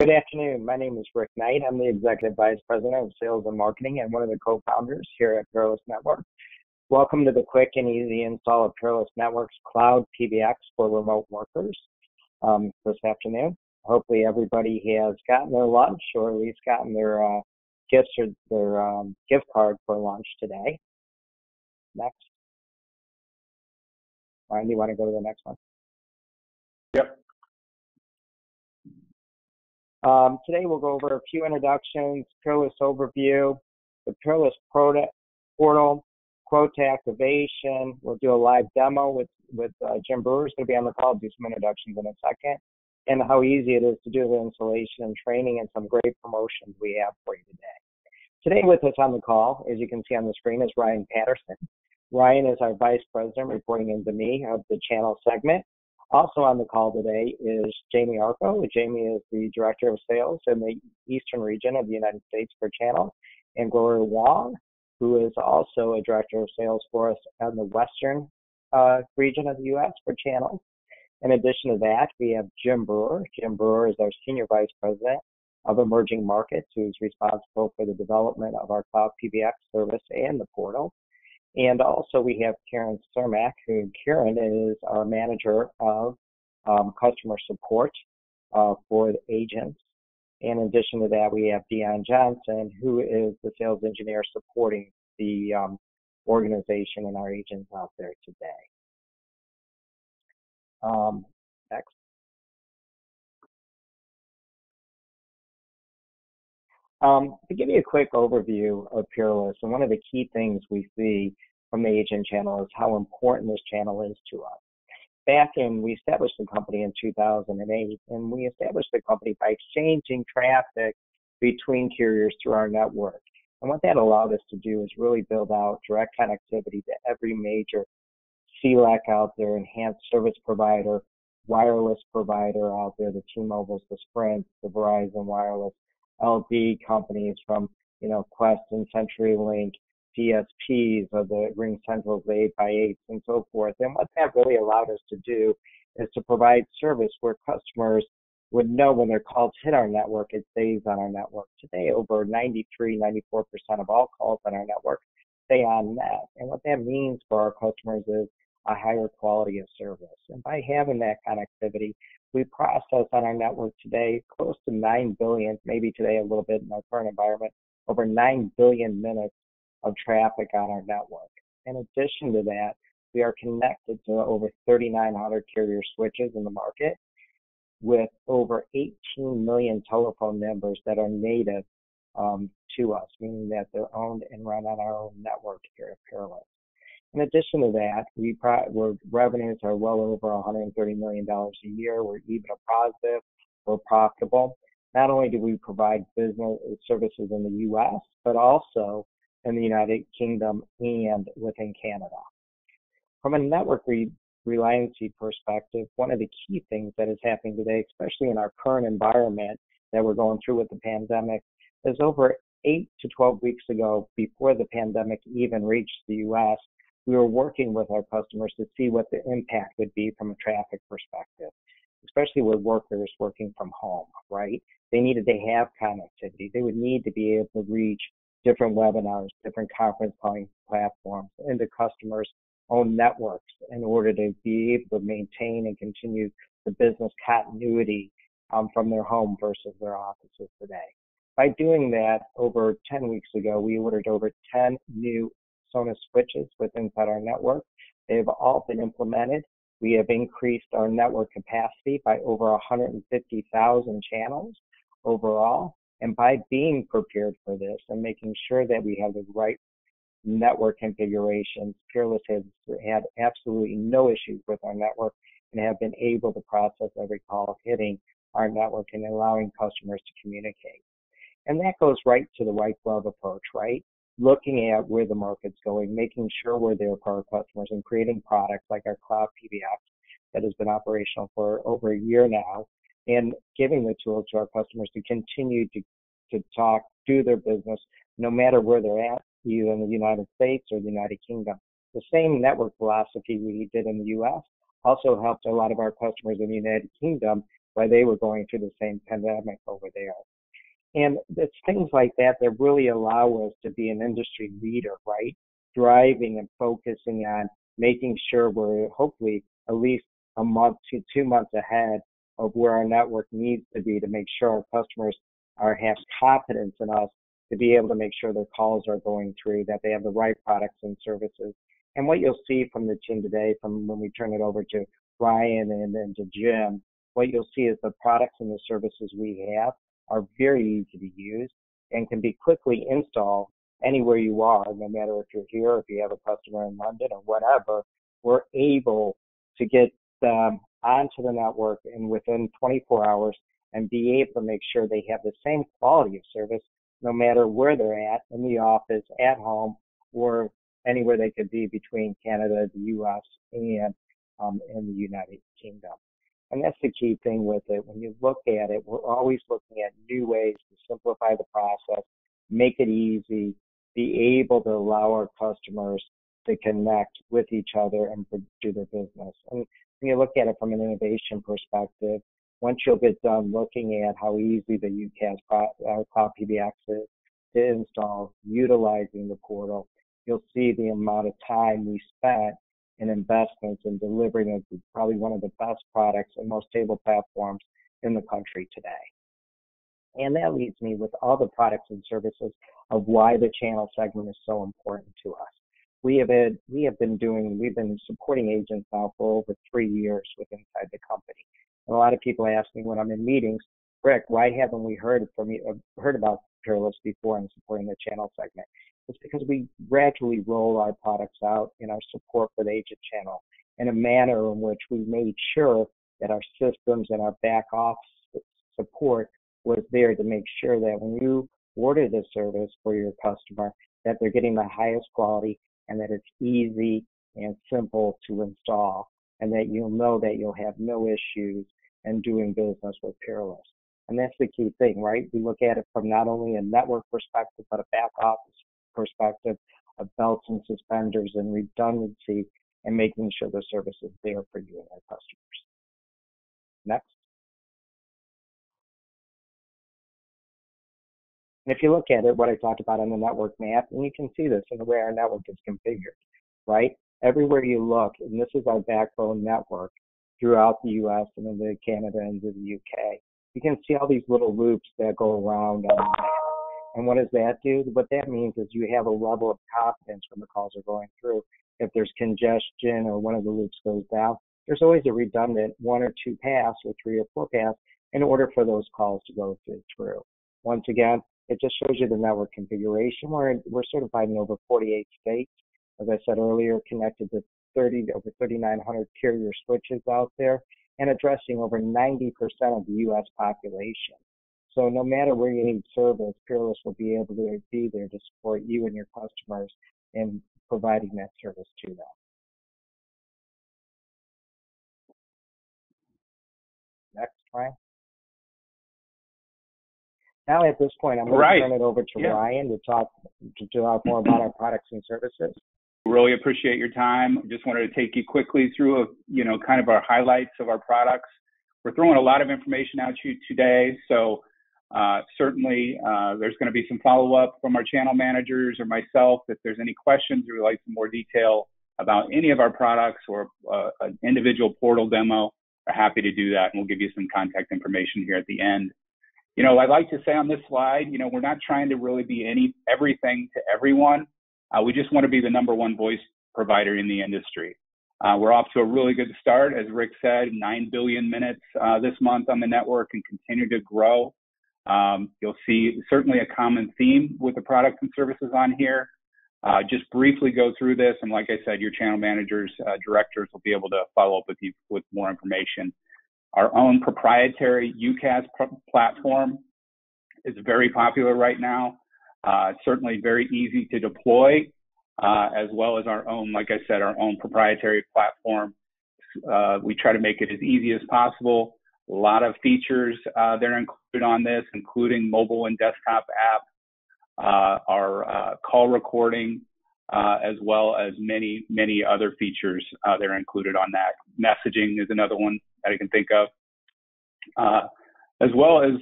Good afternoon. My name is Rick Knight. I'm the Executive Vice President of Sales and Marketing and one of the co-founders here at Peerless Network. Welcome to the quick and easy install of Peerless Network's Cloud PBX for remote workers this afternoon. Hopefully everybody has gotten their lunch or at least gotten their gifts or their gift card for lunch today. Next. Ryan, you want to go to the next one? Yep. Today we'll go over a few introductions, Peerless overview, the Peerless portal, quote to activation. We'll do a live demo with Jim Brewer, who's going to be on the call, do some introductions in a second, and how easy it is to do the installation and training and some great promotions we have for you today. Today with us on the call, as you can see on the screen, is Ryan Patterson. Ryan is our Vice President, reporting into me, of the channel segment. Also on the call today is Jamie Arco. Jamie is the Director of Sales in the Eastern region of the United States for Channel, and Gloria Wong, who is also a Director of Sales for us on the Western region of the U.S. for Channel. In addition to that, we have Jim Brewer. Jim Brewer is our Senior Vice President of Emerging Markets, who's responsible for the development of our Cloud PBX service and the portal. And also we have Karen Cermak, who Karen is our manager of customer support for the agents. And in addition to that, we have Dion Johnson, who is the sales engineer supporting the organization and our agents out there today. Next. To give you a quick overview of Peerless, and one of the key things we see from the agent channel is how important this channel is to us. Back in, we established the company in 2008, and we established the company by exchanging traffic between carriers through our network. And what that allowed us to do is really build out direct connectivity to every major CLEC out there, enhanced service provider, wireless provider out there, the T-Mobiles, the Sprint, the Verizon Wireless, LD companies from, you know, Quest and CenturyLink, DSPs of the Ring Central, the 8x8s, and so forth. And what that really allowed us to do is to provide service where customers would know when their calls hit our network, it stays on our network. Today, over 94% of all calls on our network stay on net. And what that means for our customers is a higher quality of service. And by having that connectivity, we process on our network today close to 9 billion, maybe today a little bit in our current environment, over 9 billion minutes of traffic on our network. In addition to that, we are connected to over 3,900 carrier switches in the market with over 18 million telephone numbers that are native to us, meaning that they're owned and run on our own network here at Peerless. In addition to that, our revenues are well over $130 million a year. We're EBITDA positive. We're profitable. Not only do we provide business services in the U.S., but also in the United Kingdom and within Canada. From a network reliancy perspective, one of the key things that is happening today, especially in our current environment that we're going through with the pandemic, is over 8 to 12 weeks ago, before the pandemic even reached the U.S., we were working with our customers to see what the impact would be from a traffic perspective, especially with workers working from home, right? They needed to have connectivity. They would need to be able to reach different webinars, different conference calling platforms, and the customers' own networks in order to be able to maintain and continue the business continuity from their home versus their offices today. By doing that, over 10 weeks ago, we ordered over 10 new Sonos switches inside our network. They have all been implemented. We have increased our network capacity by over 150,000 channels overall. And by being prepared for this and making sure that we have the right network configurations, Peerless has had absolutely no issues with our network and have been able to process every call hitting our network and allowing customers to communicate. And that goes right to the white glove approach, right? Looking at where the market's going, making sure we're there for our customers, and creating products like our Cloud PBX that has been operational for over a year now, and giving the tools to our customers to continue to talk, do their business, no matter where they're at, either in the United States or the United Kingdom. The same network philosophy we did in the U.S. also helped a lot of our customers in the United Kingdom why they were going through the same pandemic over there. And it's things like that that really allow us to be an industry leader, right? Driving and focusing on making sure we're hopefully at least a month to 2 months ahead of where our network needs to be to make sure our customers have confidence in us to be able to make sure their calls are going through, that they have the right products and services. And what you'll see from the team today, from when we turn it over to Ryan and then to Jim, what you'll see is the products and the services we have are very easy to use and can be quickly installed anywhere you are, no matter if you're here, if you have a customer in London or whatever. We're able to get them onto the network and within 24 hours and be able to make sure they have the same quality of service no matter where they're at, in the office, at home, or anywhere they could be between Canada, the U.S., and in the United Kingdom. And that's the key thing with it. When you look at it, we're always looking at new ways to simplify the process, make it easy, be able to allow our customers to connect with each other and do their business. And when you look at it from an innovation perspective, once you'll get done looking at how easy the UCaaS Cloud PBX is to install, utilizing the portal, you'll see the amount of time we spent in investments in delivering probably one of the best products and most stable platforms in the country today. And that leads me with all the products and services of why the channel segment is so important to us. We've been supporting agents now for over 3 years with inside the company. And a lot of people ask me when I'm in meetings, Rick, why haven't we heard about Peerless before in supporting the channel segment? It's because we gradually roll our products out in our support for the agent channel in a manner in which we made sure that our systems and our back office support was there to make sure that when you order the service for your customer, that they're getting the highest quality and that it's easy and simple to install, and that you'll know that you'll have no issues in doing business with Peerless. And that's the key thing, right? We look at it from not only a network perspective, but a back office perspective of belts and suspenders and redundancy and making sure the service is there for you and our customers. Next. And if you look at it, what I talked about on the network map, and you can see this in the way our network is configured, right? Everywhere you look, and this is our backbone network throughout the U.S. and into Canada and into the U.K., you can see all these little loops that go around on the map. And what does that do? What that means is you have a level of confidence when the calls are going through. If there's congestion or one of the loops goes down, there's always a redundant one or two paths or three or four paths in order for those calls to go through. Once again, it just shows you the network configuration. We're certified in over 48 states. As I said earlier, connected to over 3,900 carrier switches out there and addressing over 90% of the U.S. population. So no matter where you need service, Peerless will be able to be there to support you and your customers in providing that service to them. Next, Ryan. Now at this point, I'm going to turn it over to Ryan to talk more about our products and services. Really appreciate your time. Just wanted to take you quickly through, kind of our highlights of our products. We're throwing a lot of information out to you today, so certainly there's going to be some follow-up from our channel managers or myself if there's any questions or you'd like some more detail about any of our products or an individual portal demo. We're happy to do that, and we'll give you some contact information here at the end. I'd like to say on this slide, we're not trying to really be everything to everyone. We just want to be the number one voice provider in the industry. We're off to a really good start. As Rick said, 9 billion minutes this month on the network and continue to grow. You'll see certainly a common theme with the products and services on here. Just briefly go through this, and like I said, your channel managers, directors will be able to follow up with you with more information. Our own proprietary UCaaS platform is very popular right now. Certainly very easy to deploy, as well as our own, like I said, our own proprietary platform. We try to make it as easy as possible. A lot of features that are included on this, including mobile and desktop app, our call recording, as well as many, many other features that are included on that. Messaging is another one that I can think of. as well as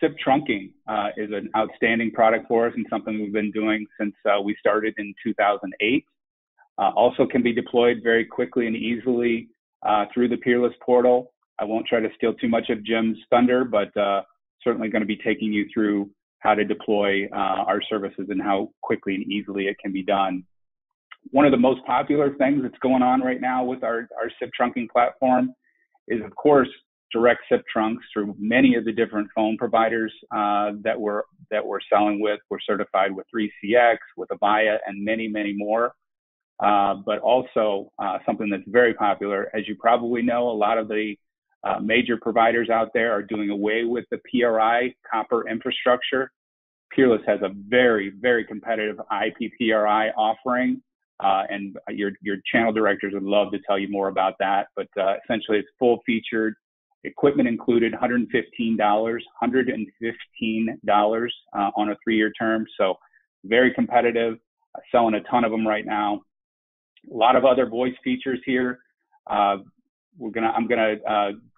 SIP trunking is an outstanding product for us and something we've been doing since we started in 2008. Also can be deployed very quickly and easily through the Peerless Portal. I won't try to steal too much of Jim's thunder, but certainly going to be taking you through how to deploy our services and how quickly and easily it can be done. One of the most popular things that's going on right now with our SIP trunking platform is, of course, direct SIP trunks through many of the different phone providers that we're selling with. We're certified with 3CX, with Avaya, and many, many more. But also something that's very popular, as you probably know, a lot of the major providers out there are doing away with the PRI copper infrastructure. Peerless has a very, very competitive IPPRI offering, and your channel directors would love to tell you more about that. But essentially, it's full-featured, equipment included, $115 on a 3-year term. So very competitive, selling a ton of them right now. A lot of other voice features here. I'm gonna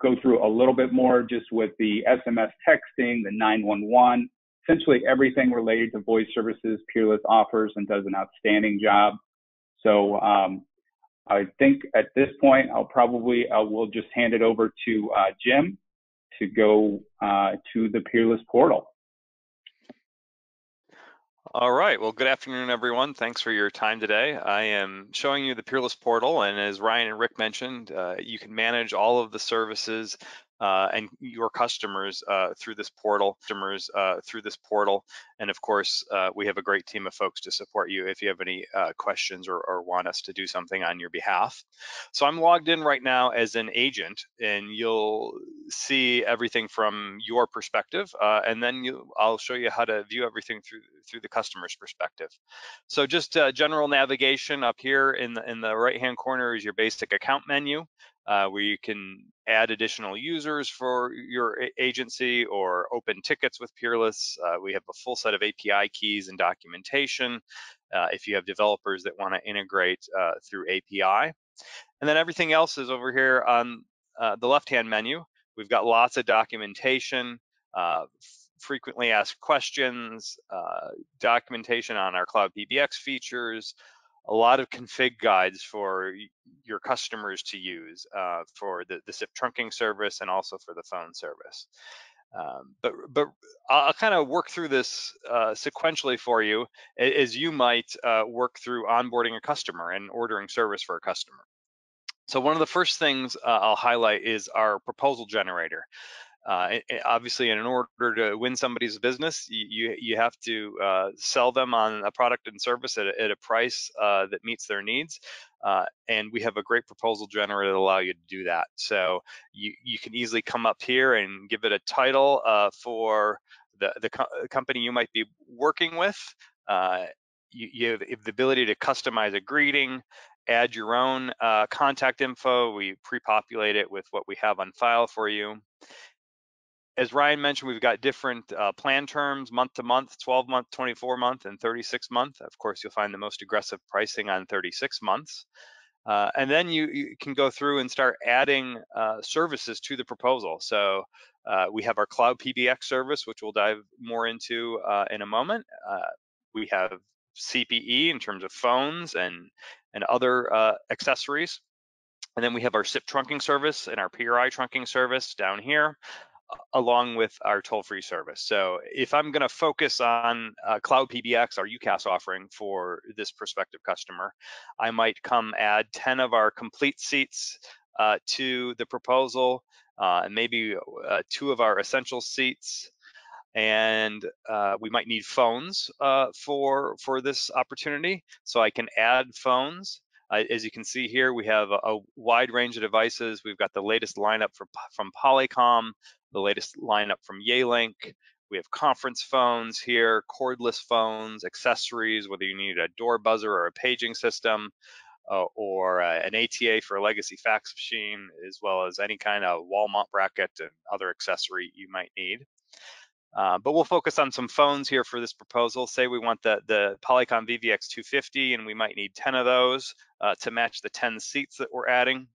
go through a little bit more just with the SMS texting, the 911, essentially everything related to voice services Peerless offers and does an outstanding job. So I think at this point, I'll probably, we'll just hand it over to Jim to go to the Peerless Portal. All right. Well, good afternoon, everyone. Thanks for your time today. I am showing you the Peerless Portal, and as Ryan and Rick mentioned, you can manage all of the services and your customers through this portal. And of course, we have a great team of folks to support you if you have any questions or want us to do something on your behalf. So I'm logged in right now as an agent, and you'll see everything from your perspective, and then I'll show you how to view everything through the customer's perspective. So just general navigation up here in the right-hand corner is your basic account menu, where you can add additional users for your agency or open tickets with Peerless. We have a full set of API keys and documentation if you have developers that want to integrate through API. And then everything else is over here on the left-hand menu. We've got lots of documentation, frequently asked questions, documentation on our Cloud PBX features, a lot of config guides for your customers to use for the SIP trunking service and also for the phone service. But I'll kind of work through this sequentially for you as you might work through onboarding a customer and ordering service for a customer. So one of the first things I'll highlight is our proposal generator. Obviously, in order to win somebody's business, you have to sell them on a product and service at a price that meets their needs, and we have a great proposal generator that allow you to do that. So you can easily come up here and give it a title for the company you might be working with. You have the ability to customize a greeting, add your own contact info. We pre-populate it with what we have on file for you. As Ryan mentioned, we've got different plan terms, month to month, 12 month, 24 month, and 36 month. Of course, you'll find the most aggressive pricing on 36 months. And then you can go through and start adding services to the proposal. So we have our Cloud PBX service, which we'll dive more into in a moment. We have CPE in terms of phones and other accessories. And then we have our SIP trunking service and our PRI trunking service down here, along with our toll-free service. So if I'm going to focus on Cloud PBX, our UCaaS offering for this prospective customer, I might come add 10 of our complete seats to the proposal, and maybe 2 of our essential seats. And we might need phones for this opportunity. So I can add phones. As you can see here, we have a wide range of devices. We've got the latest lineup from Polycom, the latest lineup from Yealink. We have conference phones here, cordless phones, accessories, whether you need a door buzzer or a paging system, or an ATA for a legacy fax machine, as well as any kind of wall mount bracket and other accessory you might need. But we'll focus on some phones here for this proposal. Say we want the Polycom VVX 250, and we might need 10 of those to match the 10 seats that we're adding.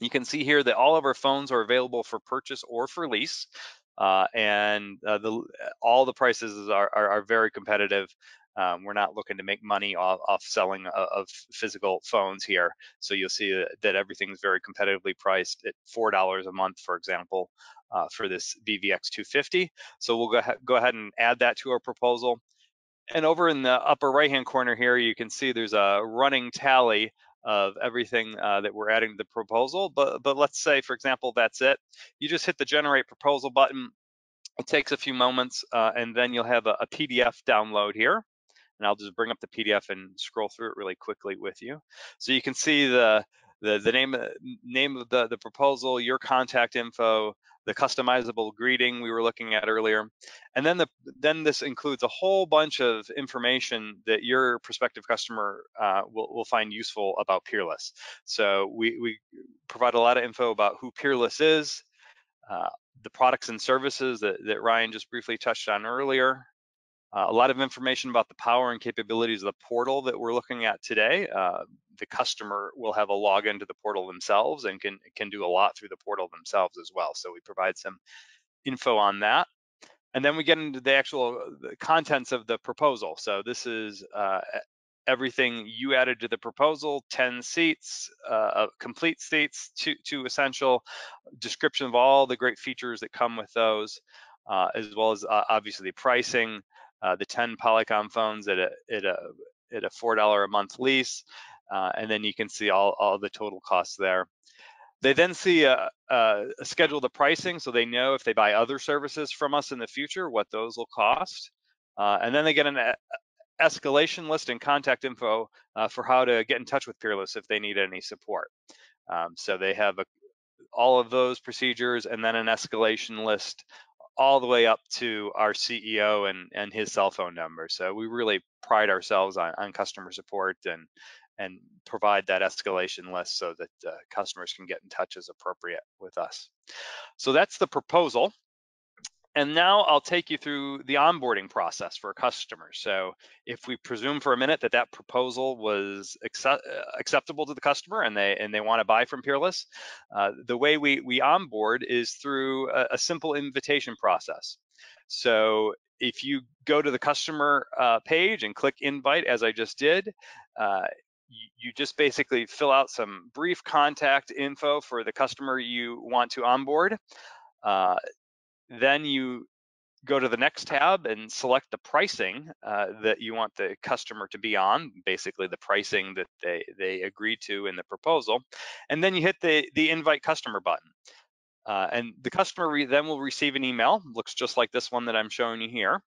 You can see here that all of our phones are available for purchase or for lease. All the prices are very competitive. We're not looking to make money off selling of physical phones here. So you'll see that everything's very competitively priced at $4 a month, for example, for this VVX 250. So we'll go ahead and add that to our proposal. And over in the upper right-hand corner here, you can see there's a running tally of everything that we're adding to the proposal. But let's say, for example, that's it. You just hit the generate proposal button. It takes a few moments, and then you'll have a PDF download here. And I'll just bring up the PDF and scroll through it really quickly with you. So you can see the name of the proposal, your contact info, the customizable greeting we were looking at earlier. And then this includes a whole bunch of information that your prospective customer will find useful about Peerless. So we provide a lot of info about who Peerless is, the products and services that Ryan just briefly touched on earlier. A lot of information about the power and capabilities of the portal that we're looking at today. The customer will have a login to the portal themselves and can do a lot through the portal themselves as well. So we provide some info on that. And then we get into the actual contents of the proposal. So this is everything you added to the proposal: 10 seats, complete seats, two essential, description of all the great features that come with those, as well as obviously pricing. The 10 Polycom phones at a $4 a month lease, and then you can see all the total costs there. They then see a schedule of the pricing, so they know if they buy other services from us in the future what those will cost, and then they get an escalation list and contact info for how to get in touch with Peerless if they need any support. So they have all of those procedures and then an escalation list, all the way up to our CEO and his cell phone number. So we really pride ourselves on customer support and provide that escalation list so that customers can get in touch as appropriate with us. So that's the proposal. And now I'll take you through the onboarding process for a customer. So if we presume for a minute that proposal was acceptable to the customer and they want to buy from Peerless, the way we onboard is through a simple invitation process. So if you go to the customer page and click invite, as I just did, you just basically fill out some brief contact info for the customer you want to onboard. Then you go to the next tab and select the pricing that you want the customer to be on, basically the pricing that they agreed to in the proposal. And then you hit the invite customer button. And the customer then will receive an email, looks just like this one that I'm showing you here,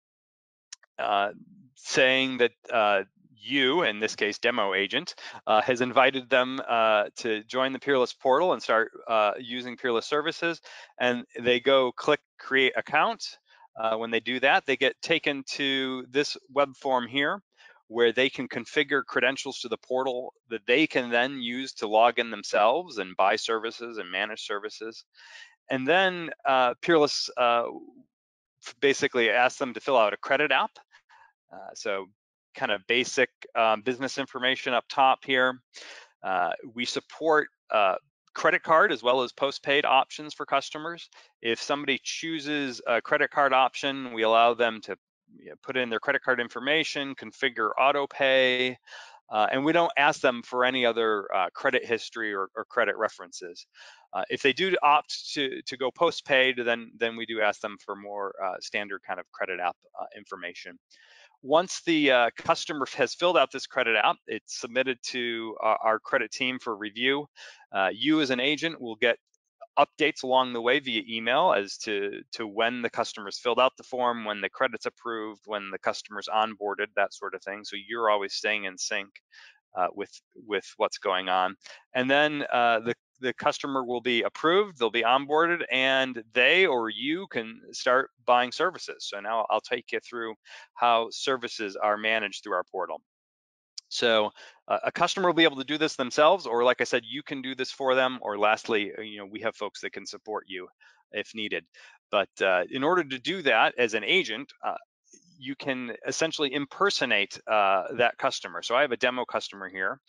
saying that you, in this case demo agent, has invited them to join the Peerless portal and start using Peerless services. And they go click create account. When they do that, they get taken to this web form here where they can configure credentials to the portal that they can then use to log in themselves and buy services and manage services. And then Peerless basically asks them to fill out a credit app. So kind of basic business information up top here. We support credit card as well as postpaid options for customers. If somebody chooses a credit card option, we allow them to put in their credit card information, configure auto pay, and we don't ask them for any other credit history or credit references. If they do opt to go postpaid, then we do ask them for more standard kind of credit app information. Once the customer has filled out this credit app, it's submitted to our credit team for review. You as an agent will get updates along the way via email as to when the customer's filled out the form, when the credit's approved, when the customer's onboarded, that sort of thing. So you're always staying in sync with what's going on. And then the customer will be approved, they'll be onboarded, and they or you can start buying services. So now I'll take you through how services are managed through our portal. So a customer will be able to do this themselves, or like I said, you can do this for them, or lastly, we have folks that can support you if needed. But in order to do that as an agent, you can essentially impersonate that customer. So I have a demo customer here.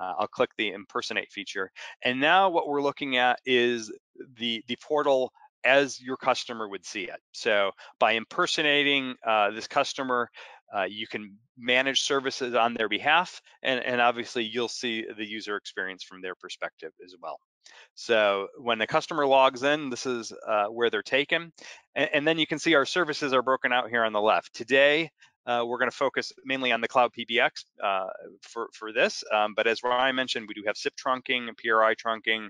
I'll click the impersonate feature. And now what we're looking at is the portal as your customer would see it. So by impersonating this customer, you can manage services on their behalf, and obviously you'll see the user experience from their perspective as well. So when the customer logs in, this is where they're taken. And then you can see our services are broken out here on the left. Today, we're going to focus mainly on the Cloud PBX for this. But as Ryan mentioned, we do have SIP trunking and PRI trunking,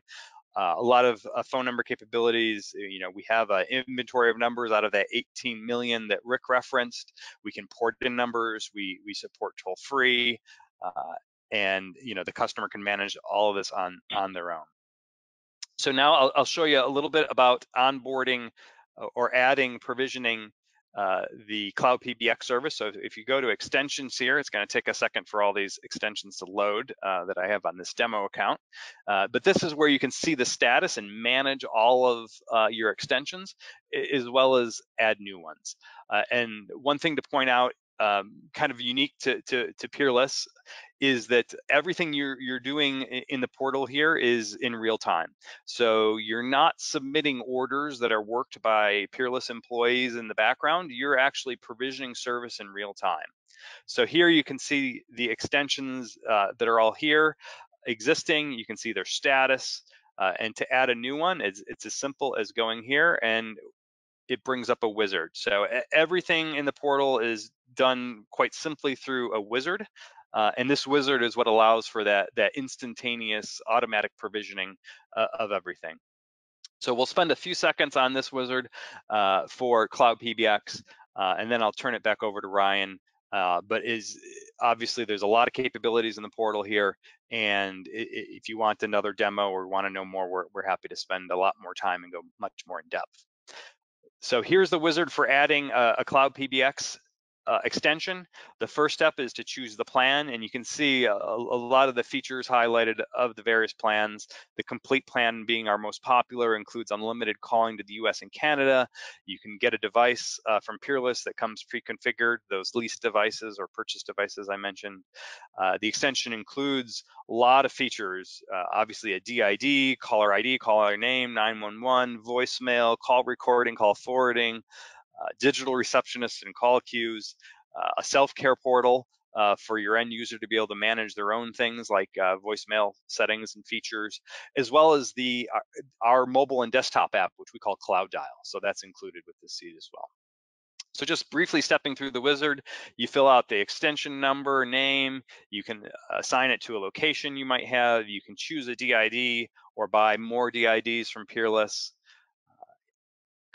a lot of phone number capabilities. You know, we have an inventory of numbers out of that 18 million that Rick referenced. We can port in numbers. We support toll-free, and you know, the customer can manage all of this on their own. So now I'll show you a little bit about onboarding or adding, provisioning the Cloud PBX service. So if you go to extensions here, it's going to take a second for all these extensions to load that I have on this demo account. But this is where you can see the status and manage all of your extensions, as well as add new ones. And one thing to point out, kind of unique to Peerless, is that everything you're doing in the portal here is in real time. So you're not submitting orders that are worked by Peerless employees in the background. You're actually provisioning service in real time. So here you can see the extensions that are all here existing. You can see their status, and to add a new one, it's as simple as going here and it brings up a wizard. So everything in the portal is done quite simply through a wizard, and this wizard is what allows for that instantaneous automatic provisioning of everything. So we'll spend a few seconds on this wizard for Cloud PBX, and then I'll turn it back over to Ryan. But obviously there's a lot of capabilities in the portal here, and if you want another demo or want to know more, we're happy to spend a lot more time and go much more in depth. So here's the wizard for adding a Cloud PBX extension. The first step is to choose the plan, and you can see a lot of the features highlighted of the various plans. The complete plan being our most popular includes unlimited calling to the US and Canada. You can get a device from Peerless that comes pre-configured, those leased devices or purchase devices I mentioned. The extension includes a lot of features, obviously a DID, caller ID, caller name, 911, voicemail, call recording, call forwarding, digital receptionists and call queues, a self-care portal for your end user to be able to manage their own things like voicemail settings and features, as well as our mobile and desktop app, which we call Cloud Dial. So that's included with this seat as well. So just briefly stepping through the wizard, you fill out the extension number, name, you can assign it to a location you might have, you can choose a DID or buy more DIDs from Peerless.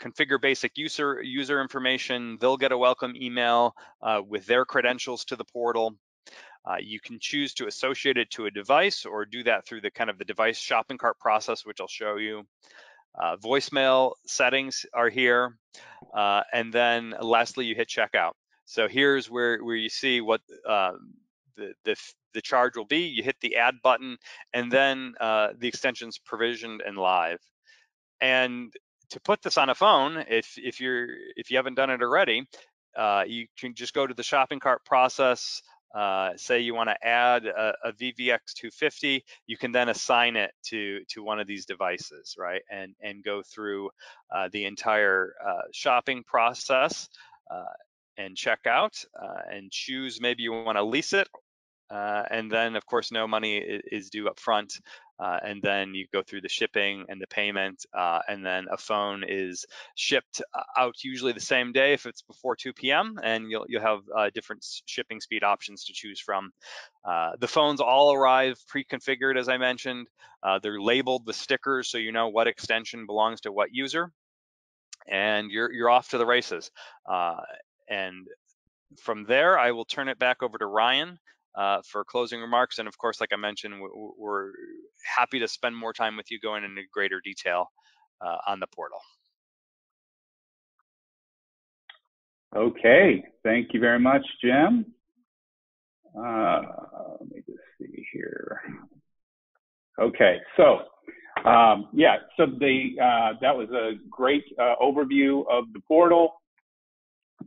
Configure basic user information. They'll get a welcome email with their credentials to the portal. You can choose to associate it to a device or do that through the kind of the device shopping cart process, which I'll show you. Voicemail settings are here. And then lastly, you hit checkout. So here's where you see what the charge will be. You hit the add button, and then the extension's provisioned and live. And to put this on a phone, if you haven't done it already, you can just go to the shopping cart process. Say you want to add a VVX 250, you can then assign it to one of these devices, right? And go through the entire shopping process and check out and choose. Maybe you want to lease it, and then of course no money is due up front. And then you go through the shipping and the payment, and then a phone is shipped out usually the same day if it's before 2 p.m. and you'll have different shipping speed options to choose from. The phones all arrive pre-configured, as I mentioned. They're labeled with stickers so you know what extension belongs to what user, and you're off to the races. And from there, I will turn it back over to Ryan for closing remarks. And of course, like I mentioned, we're happy to spend more time with you going into greater detail on the portal. Okay, thank you very much, Jim. Let me just see here. Okay, so yeah, so that was a great overview of the portal.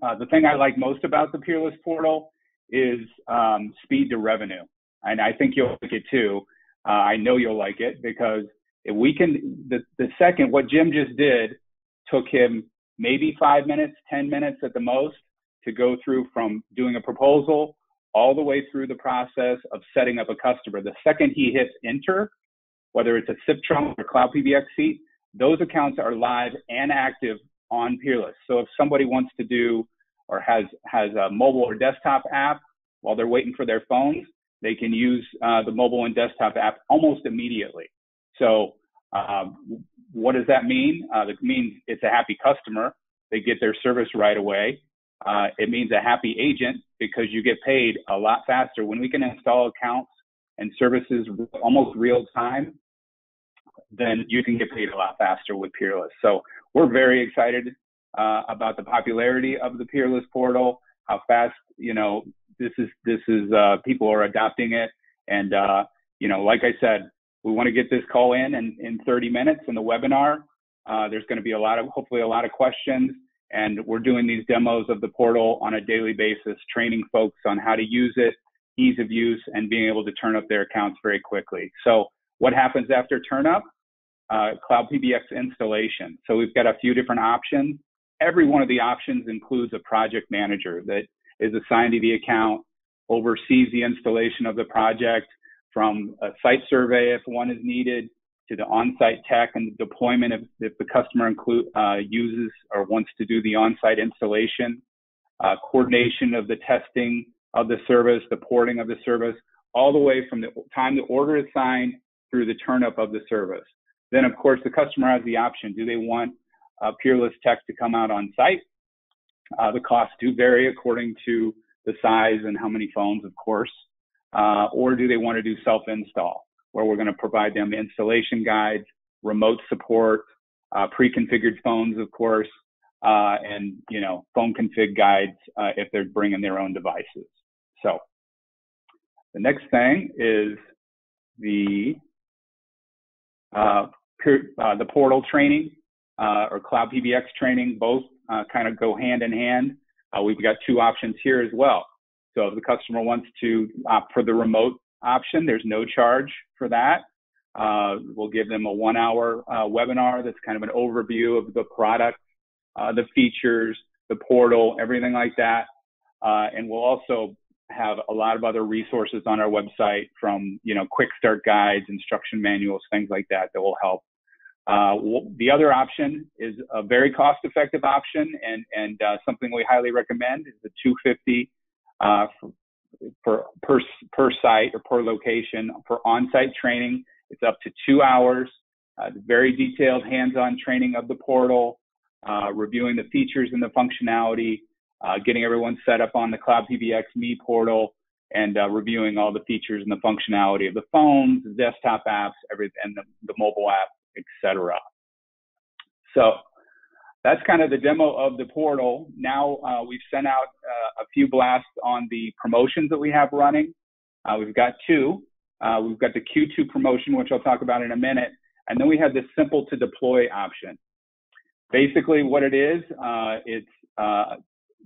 The thing I like most about the Peerless portal is speed to revenue. And I think you'll like it too. I know you'll like it because if we can, the second, what Jim just did took him maybe 5 minutes, 10 minutes at the most to go through from doing a proposal all the way through the process of setting up a customer. The second he hits enter, whether it's a SIP trunk or Cloud PBX seat, those accounts are live and active on Peerless. So if somebody wants to do or has a mobile or desktop app while they're waiting for their phones, they can use the mobile and desktop app almost immediately. So what does that mean? That means it's a happy customer. They get their service right away. It means a happy agent because you get paid a lot faster. When we can install accounts and services almost real time, then you can get paid a lot faster with Peerless. So we're very excited about the popularity of the Peerless portal, how fast, you know, this is people are adopting it. And, you know, like I said, we want to get this call in 30 minutes in the webinar. There's going to be hopefully a lot of questions. And we're doing these demos of the portal on a daily basis, training folks on how to use it, ease of use, and being able to turn up their accounts very quickly. So what happens after turn up? Cloud PBX installation. So we've got a few different options. Every one of the options includes a project manager that is assigned to the account, oversees the installation of the project from a site survey if one is needed, to the on-site tech and the deployment if the customer uses or wants to do the on-site installation, coordination of the testing of the service, the porting of the service, all the way from the time the order is signed through the turn up of the service. Then, of course, the customer has the option. Do they want Peerless tech to come out on site? The costs do vary according to the size and how many phones, of course. Or do they want to do self-install, where we're going to provide them installation guides, remote support, pre-configured phones, of course, and, you know, phone config guides if they're bringing their own devices. So the next thing is the portal training or Cloud PBX training. Both kind of go hand in hand. We've got two options here as well. So if the customer wants to opt for the remote option, there's no charge for that. We'll give them a 1-hour webinar that's kind of an overview of the product, the features, the portal, everything like that. And we'll also have a lot of other resources on our website, from, you know, quick start guides, instruction manuals, things like that, that will help. The other option is a very cost effective option, and something we highly recommend is the $250 per site or per location for on-site training. It's up to 2 hours, very detailed hands-on training of the portal, reviewing the features and the functionality, getting everyone set up on the Cloud PBX Me portal, and reviewing all the features and the functionality of the phones, the desktop apps, and the mobile app, etc. So that's kind of the demo of the portal. Now we've sent out a few blasts on the promotions that we have running. We've got two. We've got the Q2 promotion, which I'll talk about in a minute. And then we have the simple to deploy option. Basically what it is,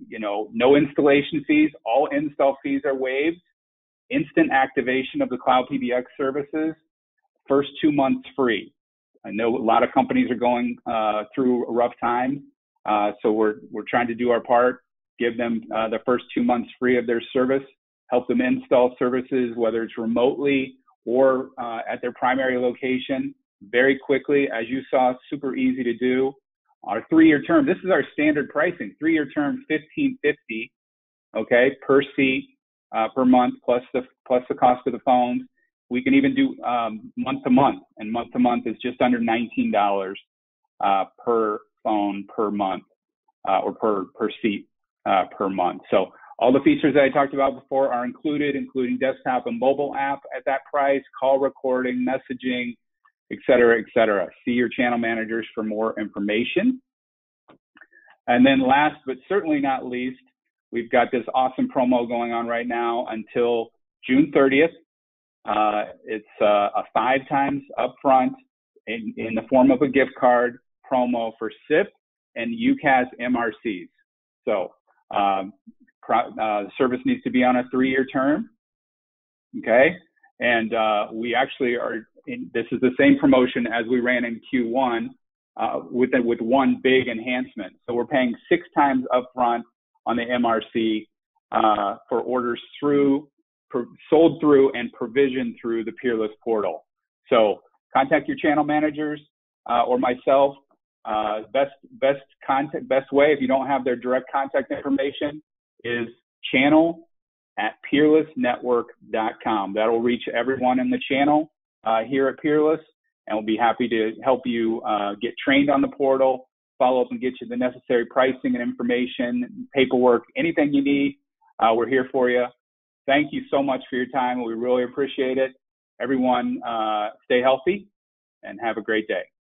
you know, no installation fees. All install fees are waived. Instant activation of the Cloud PBX services. First 2 months free. I know a lot of companies are going through a rough time, so we're trying to do our part, give them the first 2 months free of their service, help them install services, whether it's remotely or at their primary location, very quickly. As you saw, super easy to do. Our 3-year term, this is our standard pricing, 3-year term, $1,550, okay, per seat, per month, plus the cost of the phones. We can even do month to month, and month to month is just under $19 per phone per month, or per seat per month. So all the features that I talked about before are included, including desktop and mobile app at that price, call recording, messaging, et cetera, et cetera. See your channel managers for more information. And then last but certainly not least, we've got this awesome promo going on right now until June 30th. It's a 5 times upfront in the form of a gift card promo for SIP and UCaaS MRCs. So the service needs to be on a 3-year term. Okay. And we actually are in, this is the same promotion as we ran in Q1 with one big enhancement. So we're paying 6 times upfront on the MRC for orders through, sold through and provisioned through the Peerless Portal. So contact your channel managers or myself. Best way, if you don't have their direct contact information, is channel@peerlessnetwork.com. That'll reach everyone in the channel here at Peerless, and we'll be happy to help you get trained on the portal, follow up and get you the necessary pricing and information, paperwork, anything you need. We're here for you. Thank you so much for your time. We really appreciate it. Everyone, stay healthy and have a great day.